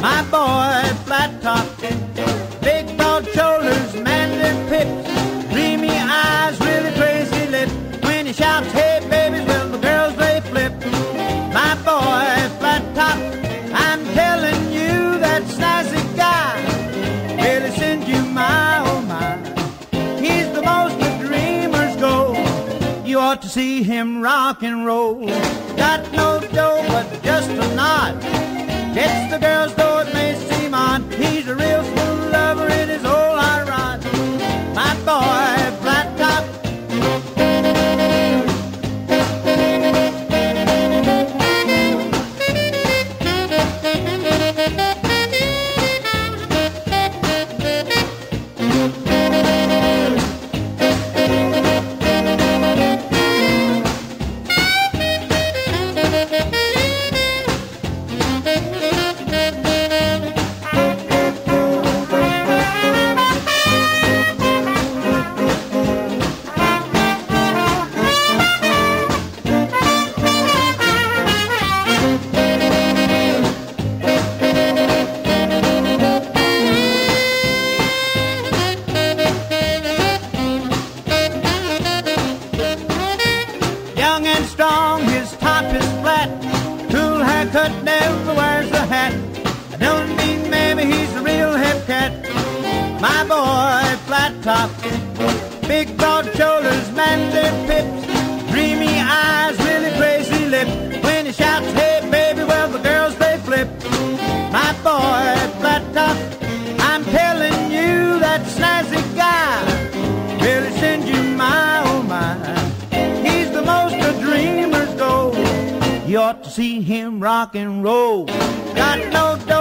My boy, flat top, big broad shoulders, manly pips, dreamy eyes, really crazy lips. When he shouts, hey babies, well the girls they flip. My boy, flat top, I'm telling you that snazzy guy really sends you my oh my. He's the most the dreamers go. You ought to see him rock and roll. Got no dough but just a nod. It's the girls though it may seem odd. He's a real smooth lover, it is all I rot. My boy, flat top. You ought to see him rock and roll. Got no dough.